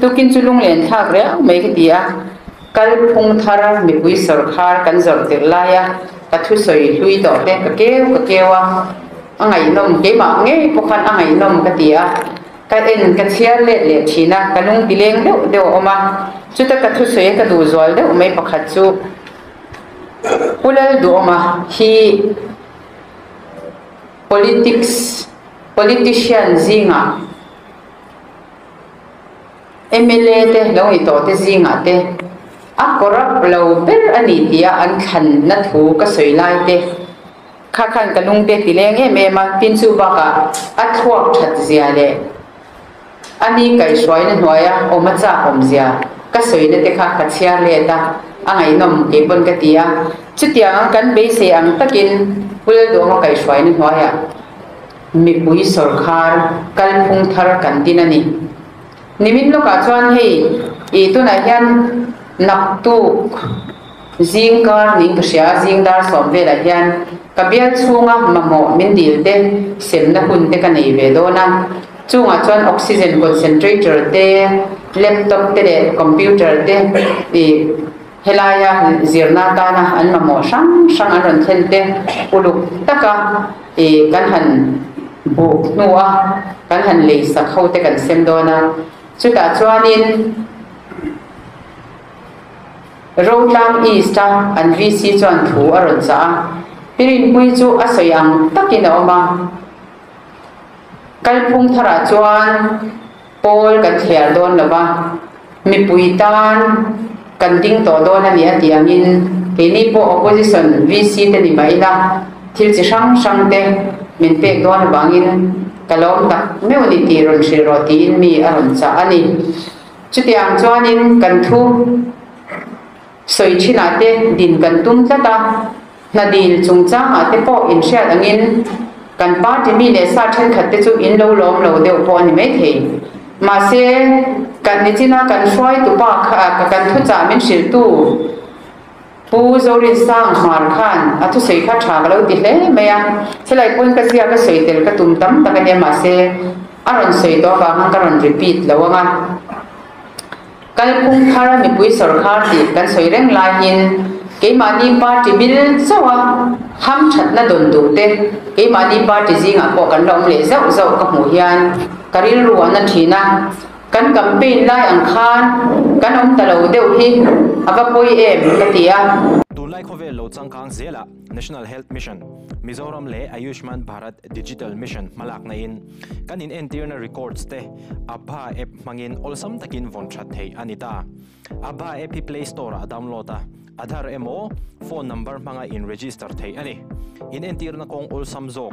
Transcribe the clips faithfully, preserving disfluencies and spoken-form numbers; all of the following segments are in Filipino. Tukin tulong len thak re mai ki dia kal phung thara mi bui sarkhar kan zor te laya ka thu soi hlui to te ka keu ka kewa angai nom ke ma nge pokhan angai nom ka tia ka en ka chial le le thina kalung dileng le de oma chuta ka thu soi ka du zol de mai pakhat chu ulal du oma hi politics politician zinga em el a te lâu ít to te zing à te, à corrupt lâu bel anh tia anh khăn nát hú cái sợi lai te, khăn khăn cái lông te thì lên nghe mẹ mà tin su bạc à, à thua chặt zia le, anh cái xoay nên hoài à, ôm mắt ra ôm zia, cái sợi này te khăn khăn xia le ta, anh ấy nằm kế bên cái tia, chút tia anh cắn bế xe anh ta kinh, vừa đồ mà cái xoay nên hoài à, mi bui sarkar, cái phong thar cắn tin anh đi. Nimin lo ka chuan hei itu na hian nak tu zingkar ning ksia zingdar som ve la hian ka bial chunga mamo min dil te semna hun te ka nei ve do na chunga chuan oxygen concentrator te laptop te le computer te e helaya zirna ta na an mamo sang sang an ron thel te uluk taka e kan han bu nuwa kan han le sak ho te kan sem do na chúng ta cho nên rau lang ista an vi si chọn thú ở rừng già, bên bụi chỗ ở sài gòn tất cả nào mà cái phong thả chọn pol cái thẻ đồn là ba, mi bụi tan cái đinh tổ đồn là nhà tiệm in cái này bộ opposition vi si tên gì vậy đó, thiếu chỉ sang sang tên mình phải đồn là bằng in kalom tak meu ni ti ron si roti mi aron cha ani chutiang chuanin kan thu soi china te din kan tum tata nadil chungcha ate po in sha angin kan pa ti mi le sa then khat te chu in lo lom lo deu po ni mai thei ma se kan ni china kan swai tu pa kha kan thu cha min sil tu pu zori sang har khan atu sei kha tha lo ti le meya selai kun ka sia ka sei tel ka tum tam ta ne ma se aron sei to ba mang karon repeat lo nga kal pung khara mi pui sarkar ti kan sei reng lai hin ke mani party bil zawa ham that na don du te ke mani party zinga ko kan lom le zau zau ka mu hian karil ruwa na thina kan campaign lai ang khan kan om ta lo deu hi aga poi em katia tu lai khove lo changkang zela National Health Mission Mizoram le Ayushman Bharat Digital Mission malak na in kan in internal records te abha app mangin olsam takin von chat thei anita abha app Play Store a download a Aadhaar emo phone number manga in register thei ani in internal kong olsam zok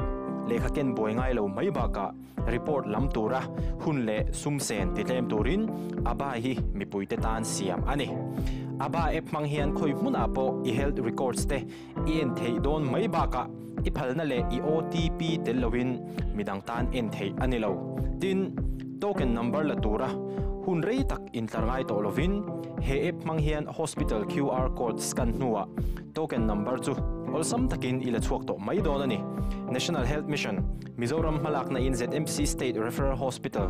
lekha ken boingai lo mai ba ka report lam tura hun le sumsen tilem turin aba hi mipuite tan siam ani aba ep mang hian khoi mun apo e health records te en thei don mai ba ka i phalna le i o t p tel lowin midang tan en thei ani lo tin token number la tura hun rei tak in tlangai to lovin he ep mang hian hospital q r code scan nuwa token number chu olsam takin ila chuak to mai don ani National Health Mission Mizoram malak na in z m c State Referral Hospital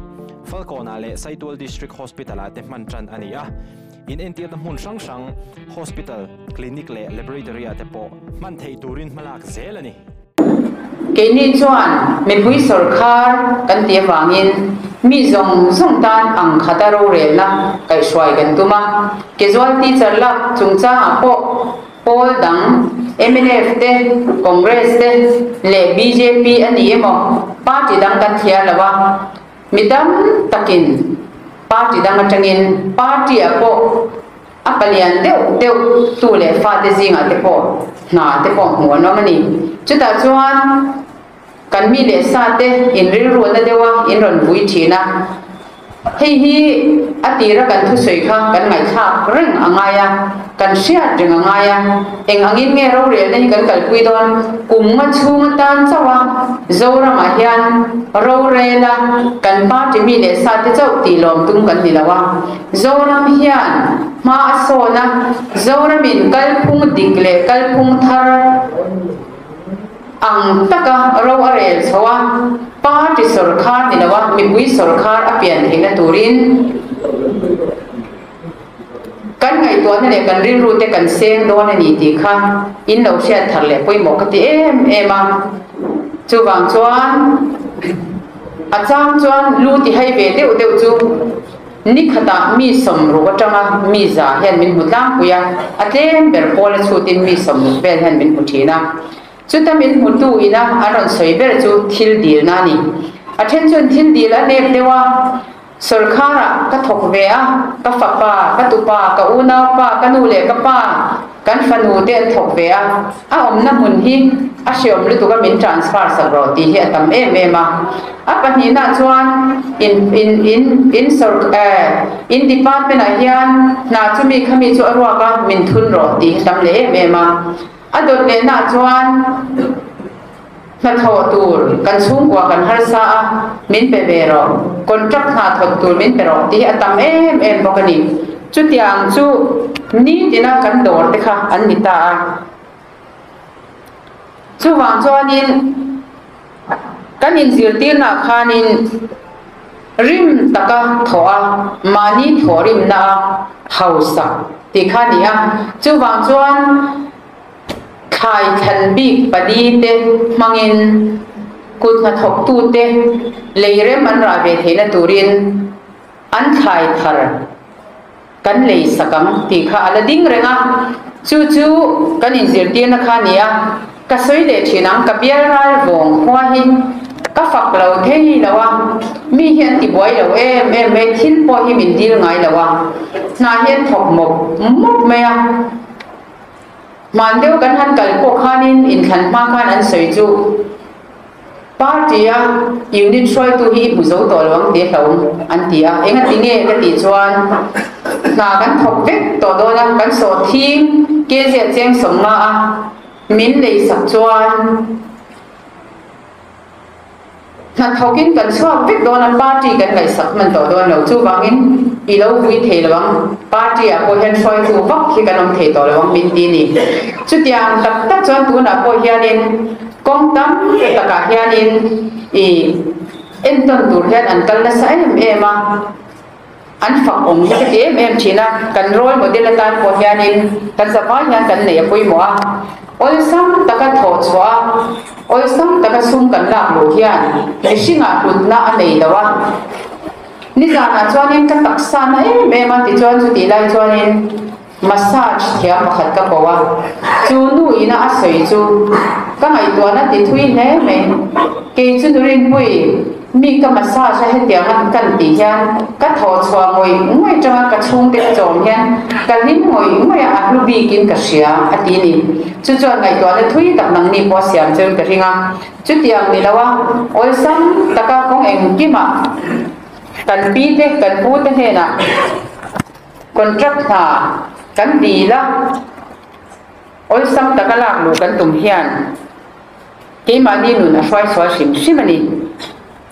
Falcona le Saitwal District Hospital ate manchan ania in entir tam hun sang sang hospital clinic le laboratory ate po man thei turin malak zel ani ke ni chuan me bui sarkar kan te wangin mi zong zong tan ang khataro re la kai swai kan tuma ke zol ti charla chungcha po Paul Dang, em en ef te, Congress te, le bê jê pê ani emo, party dang ka thia lawa, midam takin, party dang atangin, party apo, apalian deu deu tu le fa te zinga te po, na te po mo no mani, chuta chuan, kan mi le sa te in ri ru na dewa in ron bui thina, hei hi atira kan thu sei kha kan ngai kha reng angaya kan sia reng angaya eng angin nge ro re nei kan kal pui don kum ma chung tan chawa zora ma hian ro re la kan pa ti mi le sa te chau ti lom tum kan hilawa zoram hian ma asona zoramin kal phung dik le kal phung thar ang taka ro arel sowa party sarkar nilawa mi bui sarkar apian hina turin tuan ni kan rin rute kan seng don ni ti kha in lo sha thar le poi mo khati em em a chu bang chuan achang chuan lu ti hai ve deu deu chu ni khata mi som ro atanga mi za hen min mutlang puya atlem ber pol chu tin mi som lu vel hen min puthina chu ta min mutu ina aron soi ber chu thil dil na ni attention thil dil a nek dewa Sorkara ka thokvea ka fapa ka tupa ka una pa ka nule ka pa kan fanu te thokvea a omna mun hi a sheom lu tu ka min transfer sa ro ti hi atam em em a apa ni na chuan in in in in sor eh in department a hian na chu mi khami chu arwa ka min thun ro ti tam le em em a adot le na chuan na thaw tur kan sung kwa kan har sa a min pe ve ro contract na thot tur min pero ti atam em em pokani chu tiang chu ni tina kan dor te kha an ni ta chu wang chuan in kan in zir ti na khan in rim taka thoa mani thorim na hausa ti kha ni a chu wang chuan khai khan big padi te mangin kut na thok tu te leire man ra ve the na turin an khai thar kan lei sakam ti kha alading renga chu chu kan in zir ti na kha nia ka soi le thinang ka bial ral vong hwa hi ka fak lo thei lawa mi hian ti boi lo em em me thin po hi min dil ngai lawa na hian thok mok mok me a man deu kan han kal ko khanin in khan ma khan an sei chu partia unit try to hi buzo to lawang te hlawm an tia enga tinge ka ti chuan na kan thok vek to do la kan so thing ke je cheng som ma a min nei sak chuan na thokin kan so vek do na party kan lai sak man to do lo chu wangin ilo vui thei lawang party a ko hen soi chu vak khi kanom thei to lawang min ti ni chutiang tak tak chuan tu na ko hianin kong tam taka hianin e enton tur hian an kal na sa em em a an fak om hi te em em thina kan rol model tan ko hianin kan sapai hian kan nei apui mo a ol sam taka tho chwa ol sam taka sum kan lak lo hian e singa hun na anei dawa ni zana chuanin ka taksa na em em a ti chuan chu ti lai chuanin massage thia pakhat ka kowa chu nu ina a sei chu ka ngai tuan a ti thui hne me ke chu nurin hui mi ka massage a he tiang kan ti hian ka thaw chua ngoi ngoi tanga ka chung te chom hian ka lim ngoi ngoi a hlu bi kin ka sia a ti ni chu chuan ngai tuan a thui tak nang ni po siam chen ka ringa chu tiang ni lawa ol sam taka kong eng kima kan pi te kan pu te he na contract tha kan ti la ol sam taka lak lu kan tum hian ke mani nun a hrai swa shim shimani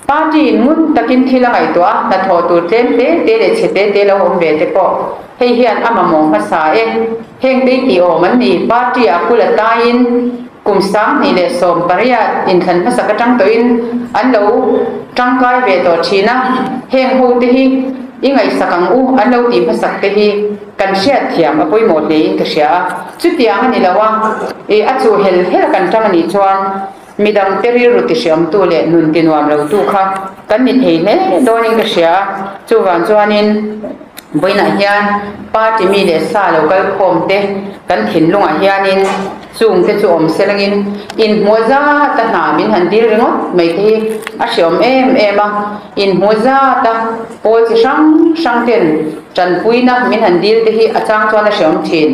party mun takin thila ngai toa na tho tur tlem te te le chete te lo om ve te po hei hian ama mong kha sa e heng te ti o man ni party a kula ta in kum sam ni le som pariat in khan phasa ka tang to in an lo tang kai ve to thina heng hu te hi ingai sakang u an lo ti phasak te hi kan sia thiam apoi mo le in ka sia chu tiang ani lawa e achu hel hel kan tang ani chuan midang peri ruti siam tu le nun tinwam lo tu kha kan ni thei ne don in ka sia chu wan chuanin boina hian party mi le sa lo kal khom te kan thin lunga hianin chung te chu om selangin in moza ta na min han dir ringot mai te a siom em em a in moza ta po chi sang sang ten chan puina min han dir te hi achang chuan a siom thin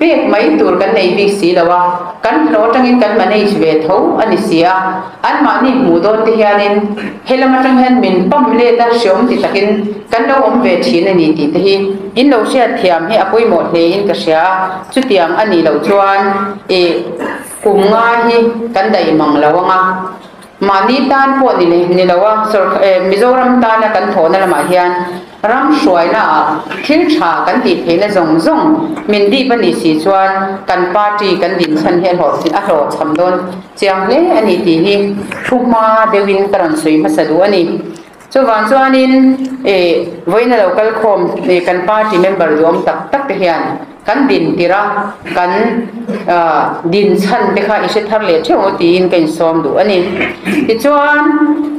pek mai tur kan nei bi si lawa kan lo tangin kan manei ve tho ani sia an ma ni mu don te hianin helama tang hen min pam le ta siom ti takin kan lo om ve thin ani ti te hi in lo sia thiam hi apoi mo hle in ka sia chu tiang ani lo chuan e kum nga hi kan dai mang lawanga mani tan po ni ni lawa Mizoram tan kan thona lama hian ram shuai na thil tha kan ti phele zong zong min di pani si chuan kan party kan din san hel ho sin a hlo cham don chiang le ani ti hi thuma devin karan sui ma sa du ani chu wan chuanin e voina local khom kan party member zom tak tak te hian kan din tira kan din san dekha ise thar le theu ti in kan som du ani ti chuan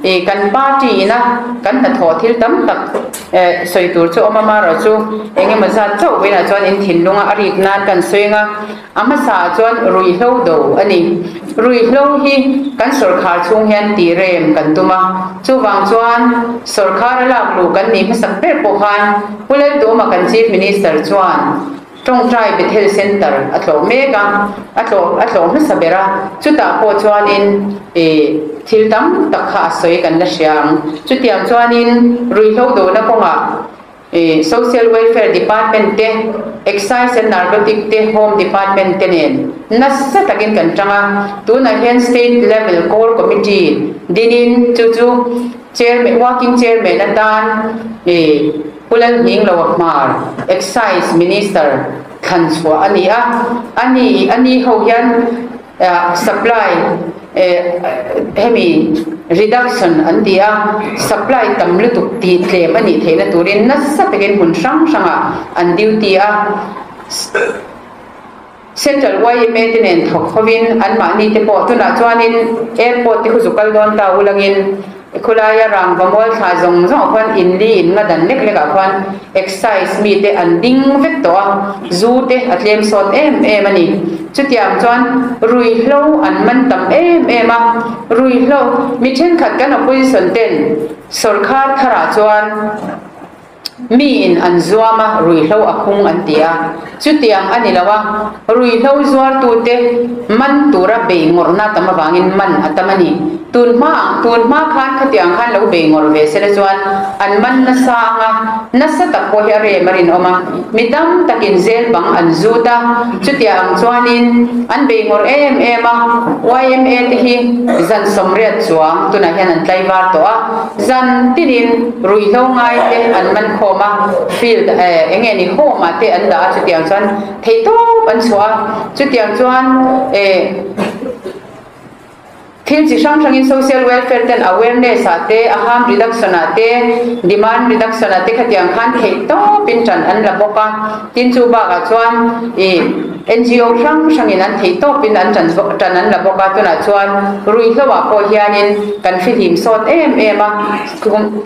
e kan party na kan tho thil tam tak soi tur chu amama ro chu enge ma zat chau veina chuan in thin lunga arit nan kan soinga ama sa chuan rui hlo do ani rui hlo hi kan sorkha chung hian ti rem kan tuma chuwang chuan sorkha la lu kan ni masak pe po khan pulai do ma kan chief minister chuan trong trai bit health center atlo mega atlo atlo sabera chuta po chuan in e thil tam takha soi kan na siam chutiam chuan in rui hlo do na ponga e social welfare department te excise and narcotic te home department te nen nasa takin kan tanga tuna hen state level core committee dinin chu chu chairman walking chairman atan e Pulang hing lawak mar, excise minister kanswa ani ah ani ani ho yan supply hemi reduction anti ah supply tamlutuk ti tlem ani thena turin nasa pegen hun sang sanga an duty ah Central Y M maintenance thok hovin an mani te po tu na chuanin airport te khuzukal don ta ulangin khulaya rang bamol tha jong jong khan in li in ngadan lek lek a khan exercise mi te an ding vek to zu te atlem sot em em ani chutiam chuan rui hlo an man tam em em a rui hlo mi then khat kan opposition ten sarkar thara chuan mi in an zuama rui hlo akhung an tia chutiam ani lawa rui hlo zuar tu te man tura be ngorna tam wangin man atamani tun ma tun ma khan khatiang khan lo be ngor ve sele chuan an man na sa nga na sa ta ko he re marin oma midam takin zel bang an zuta chutiam chuanin an be ngor em ema Y M A te hi zan somret chuang tuna hian an tlaiwar to a zan tinin rui hlo ngai te an man kho field eh enge ni ho ma te an da chutiang chuan thei to ban chua chutiang chuan eh thil chi sang sang in social welfare ten awareness ate harm reduction ate demand reduction ate khatiang khan thei to pin chan an la boka tin chu ba ga chuan e N G O sang sang in an thei to pin an chan chan an la boka tuna chuan rui hlowa ko hian in kan fi him sot em em a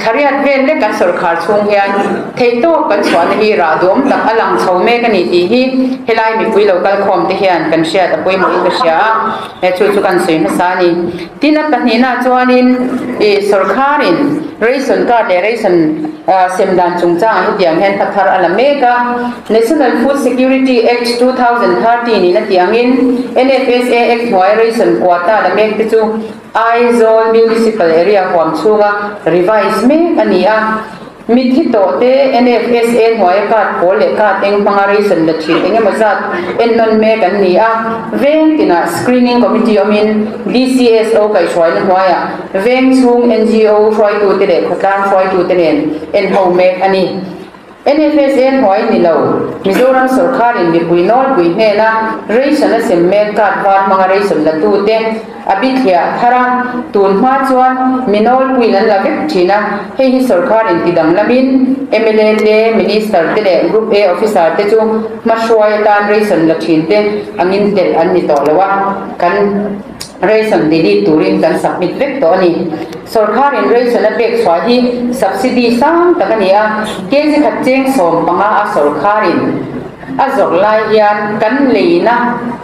khariat vel le kan sarkar chung hian thei to kan chuan hi ra dom tak alang chho me kan ni hi helai mi pui local khom te hian kan share ta poi mo ka sia e chu chu kan sei na sa ni Tina Panina Joanin is Sorkarin, Rayson Guard, Rayson Semdan Chungchang, Yang Hen Patar Alamega, National Food Security Act twenty thirteen in Tiangin, N F S A Act Y Rayson Quata, the Mekitu, Aizol Municipal Area Kwamchuga, Revise Me, Ania. Mít hít tổ tế N F S N hóa cát phố lệ cát anh pangarison là chỉ anh em mà sát anh non mẹ cái này à vén tin à screening committee omin D C S O cái xoay nó hóa à vén xuống N G O xoay tụ tên này các anh xoay tụ tên này anh hầu mẹ anh đi N F S N hóa như nào Mizoram Sarkarin bị quỳ nói quỳ nghe na rayson là xem mẹ cát vát pangarison là tụ tên Abithia Thara Tun Ma Chuan Minol Puinan Lavek China Hei Hi Sarkar in Tidang Lamin M L A Te Minister Tele Group A Officer Te Chu Mashuai Tan Rayson Lachin Te Angin Tel An Ni Tolawa Kan Rayson Dili Turin Kan Submit Vek To Ani Sarkar in Rayson Apek Swahi Subsidy Sang Takania Kenzi Khatcheng Som Panga A Sarkarin Azok Lai Yan Kan Leina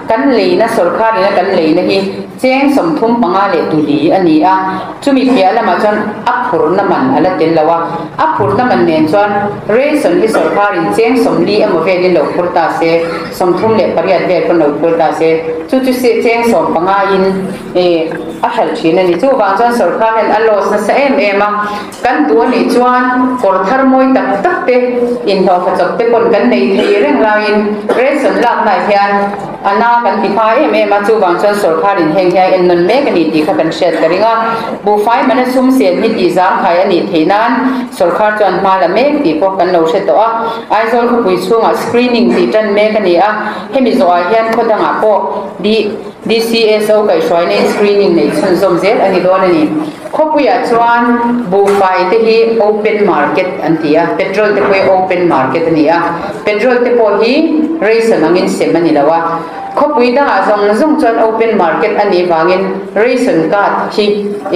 Kan Leina Sarkar Ina Kan Leina Hi Cheng som thum panga le tu li ani a chumi pia lama chon aphur naman ala ten lawa aphur naman nen chon reason hi sarkar in cheng som li amo ve ni lo kurta se som thum le pariat ve kon lo kurta se chu chu se cheng som panga in e a hal chin ani chu wang chon sarkar hen alos na sa em em a kan tu ni chuan kor thar moi tak tak te in tho ka chok te kon kan nei thei reng la in reason lak nai hian ana kan ti pha em em a chu wang chon sarkar in ngay in non mẹ cái này thì các bạn sẽ thấy rằng bộ phái mà nó sum sẻ như gì dám khai anh ấy thế nan, Sarkar cho anh mà là mẹ thì có cần lâu sẽ to, ai rồi có buổi xuống à screening thì chân mẹ cái này à, khi mình rồi hiện có đang à có đi D C S O cái xoay này screening này, chân zoom z anh ấy đó này Kopuya chuan bufai te hi open market antia petrol te poi open market ania petrol te poi hi raise angin semani lawa khopuida zong zong chuan open market ani wangin ration card hi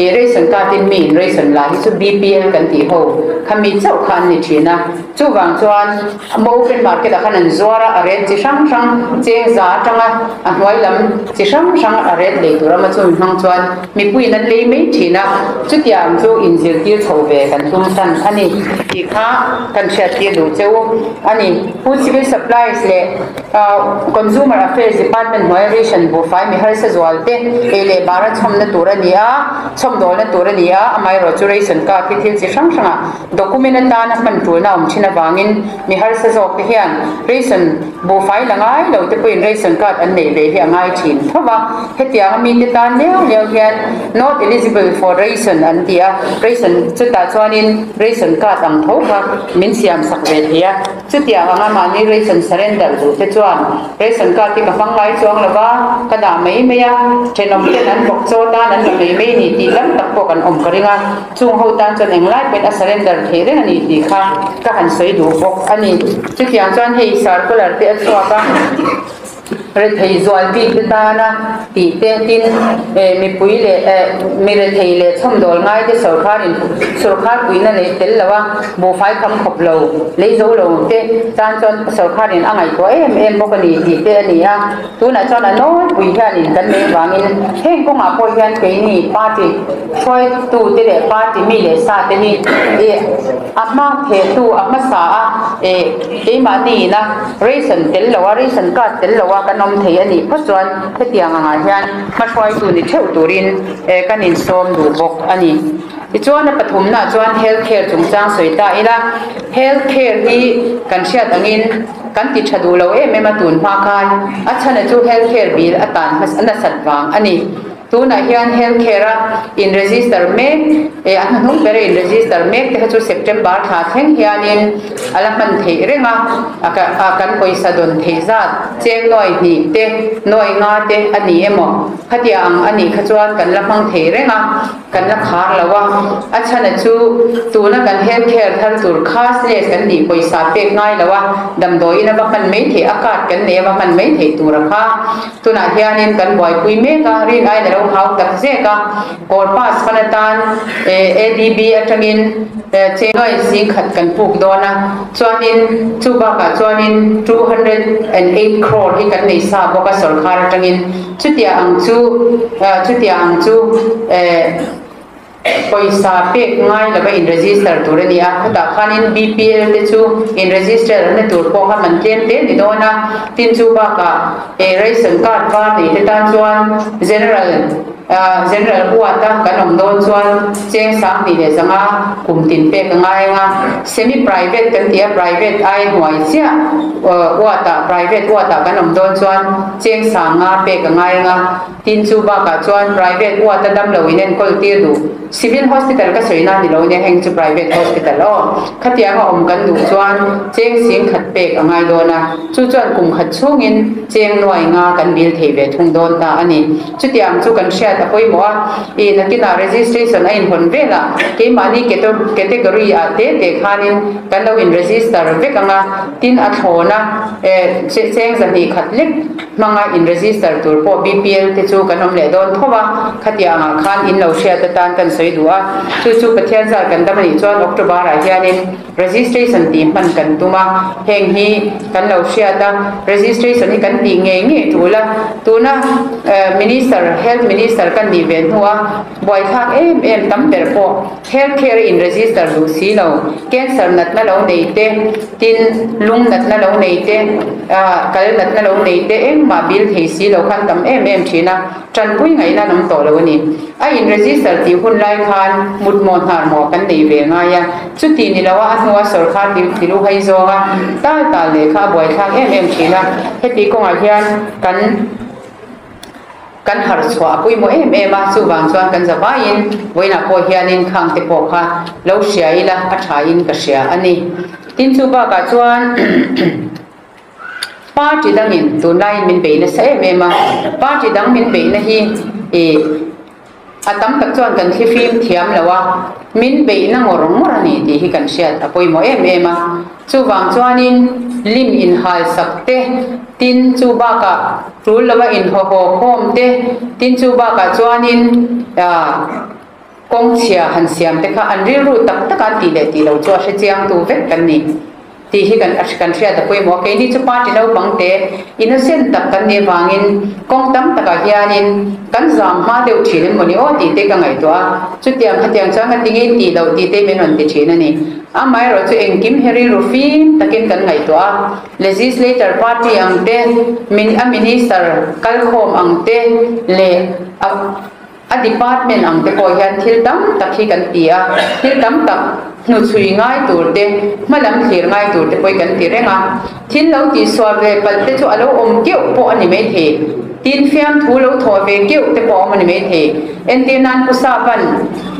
e ration card in min ration la hi chu bpl kan ti ho khami chau khan ni thina chu wang chuan open market a khanan zora are chi sang sang cheng za tanga a hnuai lam chi sang sang are le turama chu hmang chuan mi pui nan le mei thina chu tiang chu injil ti thobe kan tum san ani ti kha kan sha ti lu cheu ani food supplies le consumer affairs department noi ration bufai mi har se zwalte ele bara chom na turania chom dol na turania amai rotation ka ki thil chi sang sanga document ta na man tu na um china wangin mi har se zok te hian ration bufai langai lo te pui ration card an nei le hi angai thin thowa hetia mi te tan le le hian not eligible for ration an tia ration chuta chuanin ration card am tho ka min siam sakve thia chutia anga mani ration surrender du te chuan ration card ti ka bang chuang lawa kada mai meya thenom ten an bok cho ta nan mai mai ni ti lam tak pok an om karinga chung ho tan chan englai pet a surrender the reng ani ti kha ka han sei du bok ani chu tiang chuan hei circular te achwa ka re thei zual ti ta na ti te tin mi pui le mi re thei le chom dol ngai te sarkar in sarkar pui na nei tel lawa bo fai kham khop lo lei zo lo te tan chon sarkar in angai ko em em bo kani ti te ani a tu na chon a no pui hian in kan me wangin heng ko nga ko hian pe ni party choi tu te le party mi le sa te ni e ama the tu ama sa a e e ma ni na reason tel lawa reason ka tel lawa kan thei ani phachuan hetianga nga hian mathwai tu ni theu turin e kanin som du bok ani ti chuan pathum na chuan healthcare chungchang soita ila healthcare hi kan hriat angin kan ti thadu lo em ema tun hma khan achana chu healthcare bill atan mas ana satwang ani tuna hian healthcare in register me e anung bere in register me te chu september tha theng hianin alaman thei renga aka akan poisa don thei zat cheng noi ni te noi nga te ani emo khatiang ani khachuan kan lamang thei renga kan la khar lawa achana chu tuna kan healthcare thar tur khas le kan ni poisa pek ngai lawa dam doi na ba kan me the akat kan ne ba kan me thei tu rakha tuna hianin kan boi pui me ka ri nai how that zeka or pass panatan adb atangin chenoi sing khat kan puk dona chuanin chuba ka chuanin two hundred eight crore hi kan nei sa boka sarkar atangin chutia ang chu chutia ang chu poisa pek ngai laba in register tur ni a khata khanin bpl te chu in register ne tur po kha man tlem te ni dona tin chu ba ka e ration card ba ni te ta chuan general general huwa ta kanom don chuan cheng sang ni le zanga kum tin pek ngai nga semi private kan tia private ai huai sia huwa ta private huwa ta kanom don chuan cheng sang nga pek ngai nga tin chu ba ka chuan private huwa ta dam lo in en kol ti du civil hospital ka soina ni lo ne heng chu private hospital o khatianga om kan du chuan cheng sing khat pek ngai dona chu chuan kum khat chungin cheng noi nga kan bil thei ve thung don ta ani chutiam chu kan sha apoi mo e nakina registration a in hon vela ke mani keto category a te te khanin kan lo in register vekanga tin a thona e cheng zani khatlek manga in register tur po bpl te chu kanom le don thowa khatianga khan in lo sha ta tan kan sei duwa chu chu pathian zar kan damani chuan october a hianin registration ti man kan tuma heng hi kan lo sha ta registration hi kan ti nge nge thula tuna minister health minister kan ni ven hua boi thak em em tam per po healthcare in register du si lo cancer nat na lo nei te tin lung nat na lo nei te a kal nat na lo nei te em ma bil thei si lo khan tam em em thina tran pui ngai na nam to lo ni a in register ti hun lai khan mut mon har mo kan nei ve nga ya chu ti ni lawa aswa sarkar ti thilu hai zo ga ta ta le kha boi thak em em thina heti ko ngai hian kan kan har chwa pui mo em em a chu wang chuan kan zabain voina ko hianin khang te po kha lo sia ila a thain ka sia ani tin chu ba ka chuan party dangin tunai min be na sa em em a party dang min be na hi e atam takchuan kan hi fim thiam lawa min be na ngormur ani ti hi kan siat apoimo em ema chuwang chuanin lim in hal sakte tin chu ba ka rul lawa in ho ho khom te tin chu ba ka chuanin a kong chia han siam te kha an ri ru tak tak a ti le ti lo chu a se chiang tu vet kan ni ti hi kan ashkan sia ta poi mo ke ni chu party lo bang te innocent tak kan ne wangin kong tam taka hianin kan zam ma deu thirin moni o ti te ka ngai to a chu tiam hatiang changa tingi ti lo ti te menon ti thina ni a mai ro chu engkim heri rufin takin kan ngai to a legislator party ang te min a minister kal khom ang te le a department ang te ko hian thil tam takhi kan ti a thil tam tak nu chui ngai tur te malam thir ngai tur te poi kan ti renga thin lo ti suave palte chu alo om keu po ani me the tin fiam thu lo tho ve keu te po ani me the ente nan pusa ban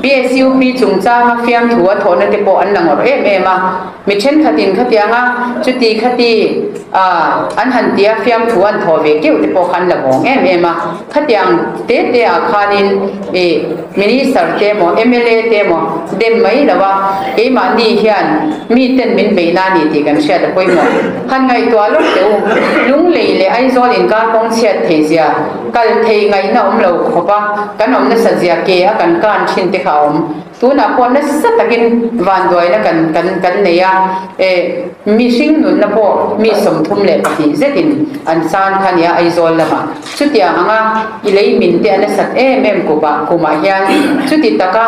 bsup chung cha ha fiam thu a tho na te po an langor em em a mi then khatin khatianga chuti khati a an han tia fiam thu an tho ve keu te po khan labong em em a khatiang te te a khanin e minister te mo mla te mo dem mai lawa cái mà đi hiện mi tên mình bị na đi thì cần xe được quay một hàng ngày tua lúc tiểu đúng lì lệ ai do liền cả con xe thì gì à cần thì ngày nào ông lâu khó ba cái ông nó sẽ gì à kia cần can xin thì khảo tú nào con nó rất là kinh vạn rồi nó cần cần cần này à mi sinh luôn nó bỏ mi sống thung lệ thì rất in anh san khan ya ai do là mà chút tiền hàng à lấy mình tiền nó sẽ em em của bà của mẹ hiện chút tiền ta cả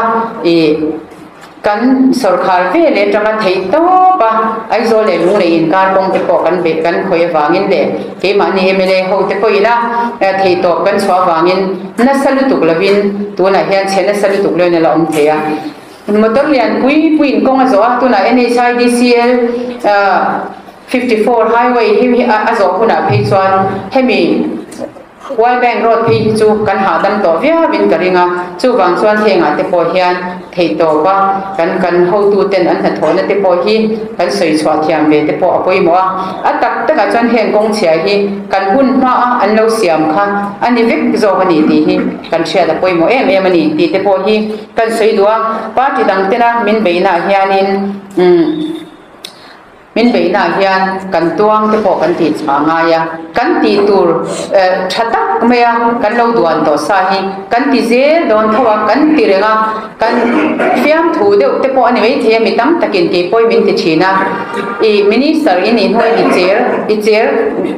kan sarkar ve le tanga thei to pa ai zo le lung le in kar kong te po kan be kan khoi wangin le ke mani emele ho te ko ila thei to kan swa wangin na salu tuk lavin tu na hian chena salu tuk le la om thea motor lian pui pui kong azo tu na N H I D C L fifty-four highway him azo huna phei chuan hemi World Bank Road thì chú cần hạ đâm tổ vía bên cạnh nga chú vàng xoan thì ngã tiếp bồi hiền thì tổ ba cần cần hậu tu tên anh thật thốn là tiếp bồi hi cần sưởi xóa thiam về tiếp bồi bồi mua à tất tất cả xoan hiền công chia hi cần buôn hoa anh lâu xiêm kha anh đi viết do anh đi hi cần chia là bồi mua em em anh đi tiếp bồi hi cần sưởi đua ba thì đằng tên là mình bị na hiền in mình bây giờ hiện cần tuang cái bộ cần thịt mà ngay à cần thịt tur chặt tắc mấy à cần lâu đoạn đó sai cần thịt dễ đòn thua cần thịt rồi à cần phim thủ đều cái bộ này mấy thì mình tắm ta kiện cái bôi mình thì chỉ na ý minister ý nhìn thôi ý chế ý chế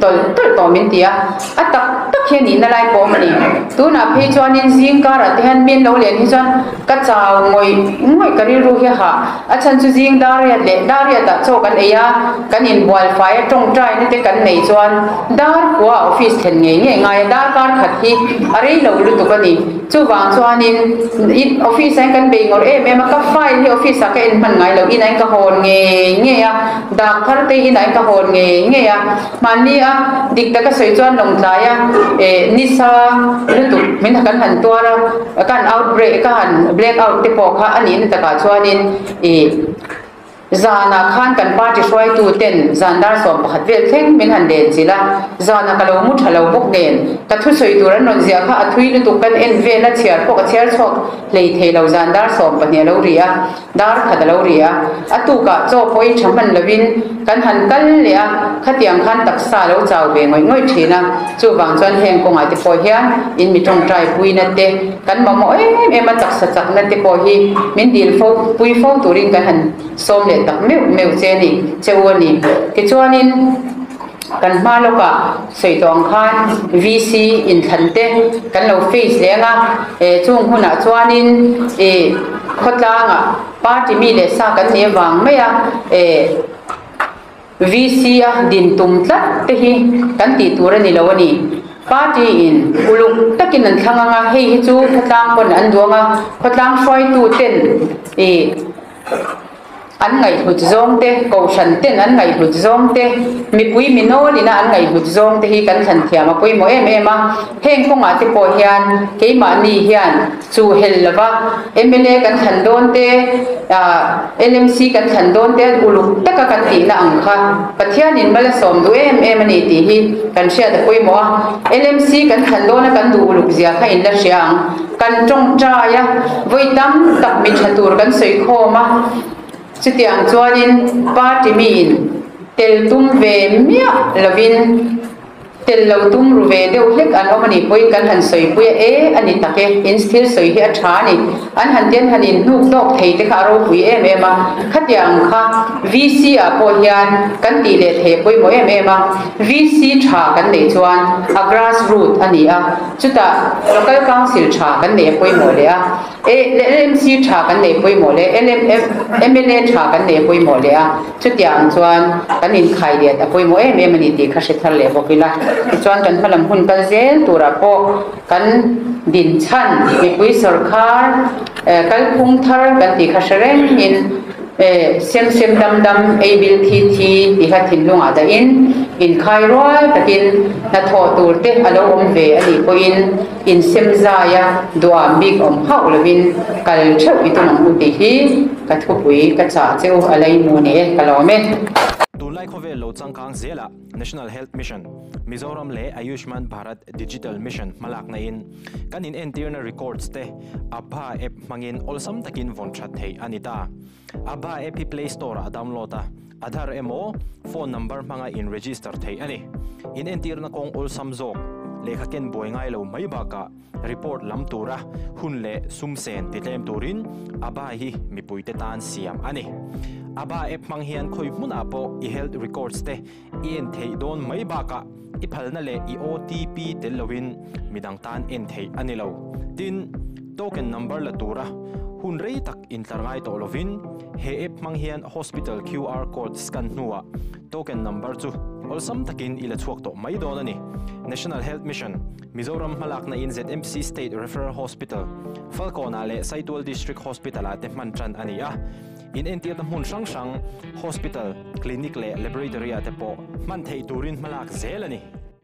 tôi tôi tôi mình thì à à tắc tắc hiện nhìn lại bộ mình tu na phê cho nên riêng cả là thiên biến đâu liền hết rồi các cháu ngồi ngồi cái đi rồi hả à chân chú riêng đa riết để đa riết đã cho cái ấy kan in boil fire trong trai ni te kan nei chuan dar kwa office then nge nge ngai dar kan khat hi arei lo lu tu pani chuwang chuan in office an kan be ngor em em ka file hi office ka in man ngai lo in ai ka hon nge nge ya dak khar te in ai ka hon nge nge ya mani a dik ta ka sei chuan long thlai a e ni sa lu tu min kan han tua ra kan outbreak kan black out te po kha ani ni ta ka chuan in e zana khan kan pa ti swai tu ten zandar som pakhat vel theng min han den chila zana ka lo mu thalo bok den ka thu soi tu ran non zia kha athui lu tu kan en ve la chiar pok chiar chok lei the lo zandar som pa ne lo ria dar kha da lo ria atu ka cho poi chaman lovin kan han kal le a khatiang khan tak sa lo chau ve ngoi ngoi thina chu wang chon heng ko ngai te poi hian in mi tong trai pui na te kan ma mo em em a chak sa chak na te poi hi min dil fo pui fo tu ring kan han som le tak meu meu che ni cheu ni ke chuanin kan ma lo ka sei tong khan vc in than te kan lo face lenga e chung huna chuanin e khotlanga party mi le sa kan ne wang me ya e vc a din tum tlat te hi kan ti tur ni lo ni party in ulung takin an thanga nga hei hi chu khotlang kon an duanga khotlang froi tu ten e an ngày hụt rong te cầu sẵn tên an ngày hụt rong te mi pui mi nô lina an ngày hụt rong te hi kan sẵn thiam a pui mo em em a heng phong a te po hian ke ma ni hian chu hel lawa em el a kan sẵn don te a el em xê kan sẵn don te uluk taka kan ti na ang kha pathian in mala som du em em ani ti hi kan sia da pui mo el em xê kan sẵn don kan du uluk zia kha in la siang kan trong cha ya voi tam tak mi chatur kan sei khoma chị tiếng cho đến ba trăm nghìn, tiền tung về mía là vin, tiền lâu tung rồi về đều hết anh ông này bôi cắn hành sợi bôi é anh ấy tắc cái instil sợi hết chán này, anh hành tiền hành in nút đọc thấy thế khá rồi bôi em em à, khách hàng kha vc à bôi hiền cắn tỷ lệ thấy bôi mỗi em em à, vc trả cắn để cho anh, à grassroot anh ấy à, chúng ta local cái cang sỉ trả cắn để bôi mỗi đấy à. el em xê trả cắn để bôi mồ lệ, em el a trả cắn để bôi mồ lệ à, chút tiền chọn cắn in khai điện, bôi mồ em em mình đi khá sẽ thằng lệ bọc cái là, chọn cắn phải làm hôn cắn dễ, tu ra po cắn đình chăn, cái quỹ sở khai, cắn cung thar cắn thì khá sẽ lên in xem xem đâm đâm ability thì khá thình lung ở đây in in khai rồi, tại in là thọ tu tế alo ông về anh đi bôi in in xem ra ya đọa mi ông hậu là bên cái chợ bị tụi mình đi thì cái thuốc quý cái trả theo ở đây mua này cái lò men. Tụi lại có về lô trang cang dễ là National Health Mission, Mizoram le Ayushman Bharat Digital Mission malak na in kanin internal records te abha app mangin olsam takin von chat hey anita abha app Play Store a download ta Aadhar mo phone number manga in register thei ani in internal kong olsam zok lekhaken boingai lo mai ba ka report lam tura hunle sumsen tilem turin aba hi mipuite tan siam ani aba ep manghian khoi mun apo e health records te en thei don mai ba ka i phalna le i o ti pi telowin midang tan en thei ani lo tin token number la tura hun rei tak in tlangai to lovin he ep manghian hospital qr code scan nuwa token number chu olsam takin ila chuak to mai don ani National Health Mission Mizoram malak na in zet em xê State Referral Hospital Falcona le Saitwal District Hospital ate manchan ani a in entia tam hun sang sang hospital clinic le laboratory ate po man thei turin malak zel ani